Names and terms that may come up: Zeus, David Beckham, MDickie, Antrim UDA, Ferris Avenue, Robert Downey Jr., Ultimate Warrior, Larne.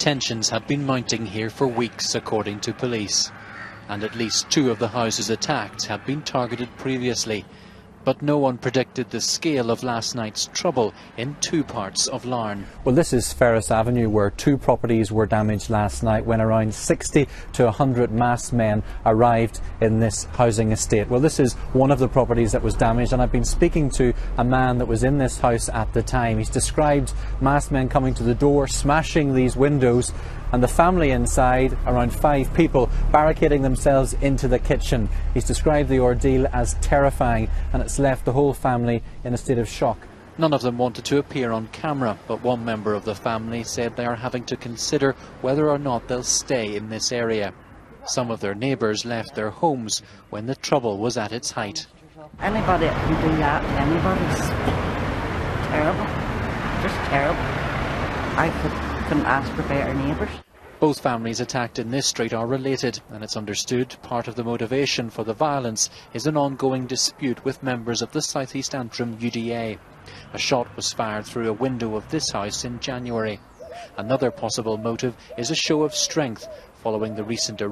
Tensions had been mounting here for weeks, according to police, and at least two of the houses attacked had been targeted previously, but no one predicted the scale of last night's trouble in two parts of Larne. Well, this is Ferris Avenue, where two properties were damaged last night when around 60 to 100 masked men arrived in this housing estate. Well, this is one of the properties that was damaged, and I've been speaking to a man that was in this house at the time. He's described masked men coming to the door, smashing these windows, and the family inside, around 5 people, barricading themselves into the kitchen. He's described the ordeal as terrifying, and it's left the whole family in a state of shock. None of them wanted to appear on camera, but one member of the family said they are having to consider whether or not they'll stay in this area. Some of their neighbours left their homes when the trouble was at its height. Anybody can do that to anybody. It's terrible. Just terrible. I couldn't ask for better neighbours. Both families attacked in this street are related, and it's understood part of the motivation for the violence is an ongoing dispute with members of the Southeast Antrim UDA. A shot was fired through a window of this house in January. Another possible motive is a show of strength following the recent arrest.